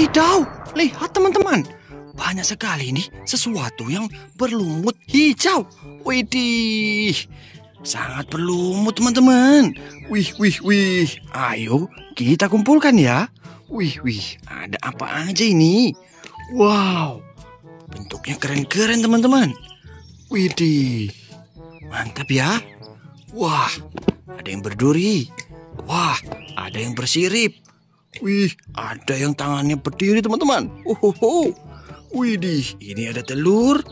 Wadidaw, lihat teman-teman, banyak sekali ini sesuatu yang berlumut hijau. Widih, sangat berlumut teman-teman. Wih, wih, wih, ayo kita kumpulkan ya. Wih, wih, ada apa aja ini? Wow, bentuknya keren-keren teman-teman. Widih, mantap ya. Wah, ada yang berduri. Wah, ada yang bersirip. Wih, ada yang tangannya berdiri teman-teman. Uhuhu. Widih, ini ada telur.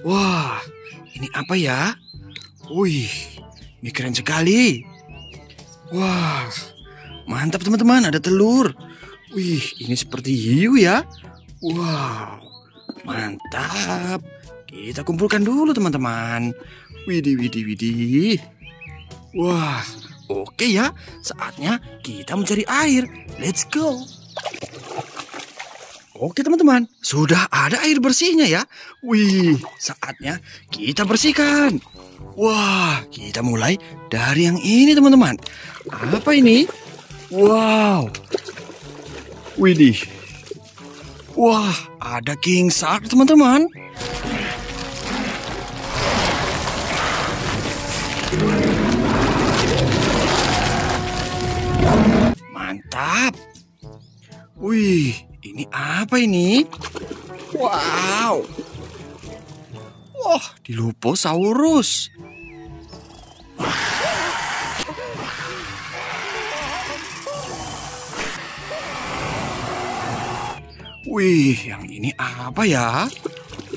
Wah, ini apa ya? Wih, ini keren sekali. Wah, mantap teman-teman, ada telur. Wih, ini seperti hiu ya. Wow, mantap. Kita kumpulkan dulu teman-teman. Widih, widih, widih. Wah, oke ya, saatnya kita mencari air. Let's go. Oke teman-teman, sudah ada air bersihnya ya. Wih, saatnya kita bersihkan. Wah, kita mulai dari yang ini teman-teman. Apa ini? Wow. Widih. Wah, ada King Shark teman-teman. Mantap. Wih, ini apa ini? Wow. Wah, Dilophosaurus. Wih, yang ini apa ya?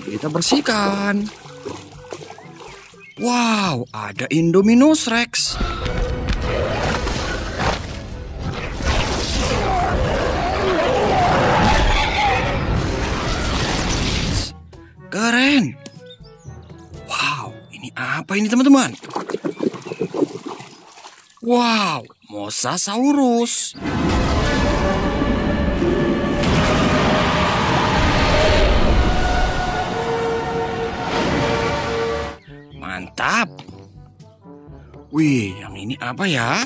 Kita bersihkan. Wow, ada Indominus Rex. Keren. Wow, ini apa ini teman-teman? Wow, Mosasaurus. Mantap. Wih, yang ini apa ya?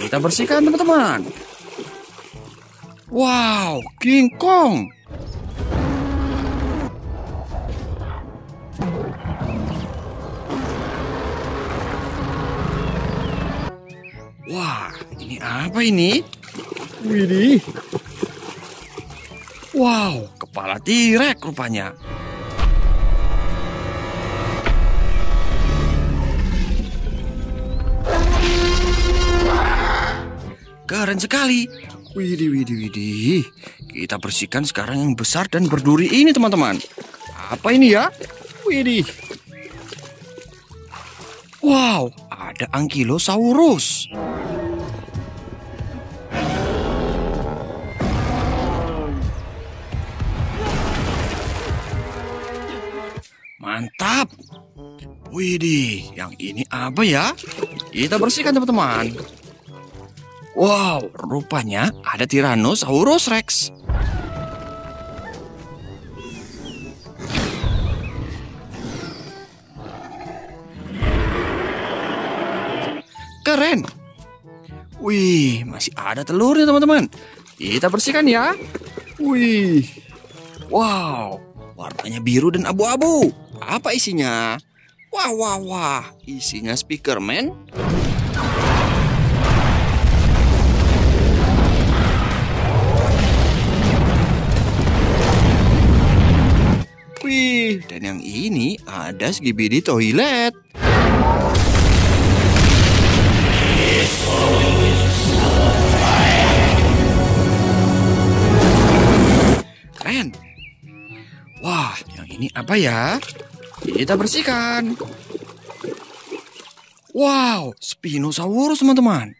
Kita bersihkan teman-teman. Wow, King Kong. Wah, ini apa ini? Widih. Wow, kepala T-Rex rupanya. Keren sekali. Widih, widih, widih. Kita bersihkan sekarang yang besar dan berduri ini, teman-teman. Apa ini ya? Widih. Wow, ada Ankylosaurus. Mantap. Widih, yang ini apa ya? Kita bersihkan teman-teman. Wow, rupanya ada Tyrannosaurus Rex. Keren. Wih, masih ada telurnya teman-teman. Kita bersihkan ya. Wih. Wow, warnanya biru dan abu-abu. Apa isinya? Wah, wah, wah. Isinya speaker, men. Wih, dan yang ini ada Skibidi Toilet. Keren. Wah, yang ini apa ya? Kita bersihkan. Wow, Spinosaurus teman-teman.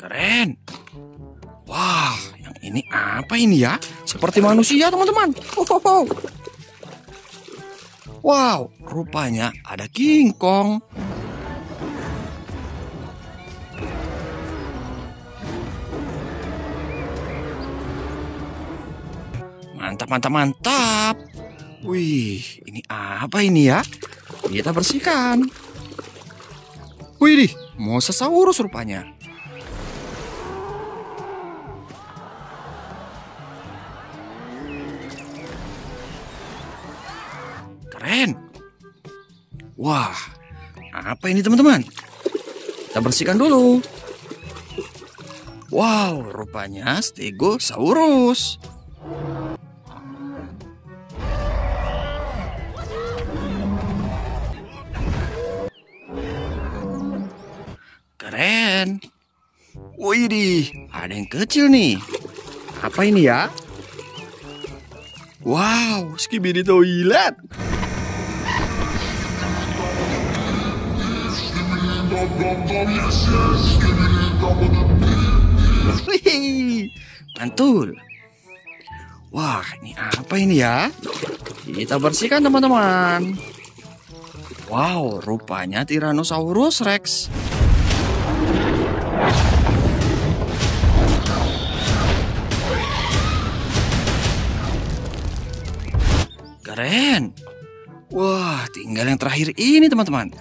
Keren. Wah, yang ini apa ini ya? Seperti manusia teman-teman. Wow, rupanya ada King Kong. Mantap, mantap, mantap. Wih, ini apa ini ya? kita bersihkan. Widih, Mosasaurus rupanya. Keren. Wah, apa ini teman-teman? Kita bersihkan dulu. Wow, rupanya Stegosaurus. Keren. Widih, ada yang kecil nih. Apa ini ya? Wow, Skibidi Toilet. Wih, mantul. Wah, ini apa ini ya? Kita bersihkan teman-teman. Wow, rupanya Tyrannosaurus Rex. Keren. Wah, tinggal yang terakhir ini teman-teman.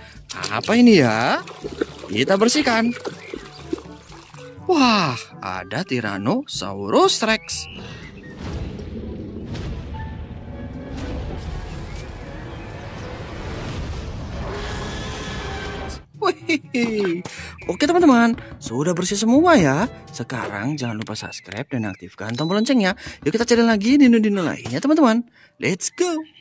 Apa ini ya? Kita bersihkan. Wah, ada Tyrannosaurus Rex. Wih. Oke teman-teman, sudah bersih semua ya. Sekarang jangan lupa subscribe dan aktifkan tombol loncengnya. Yuk kita cari lagi dino-dino lainnya teman-teman. Let's go.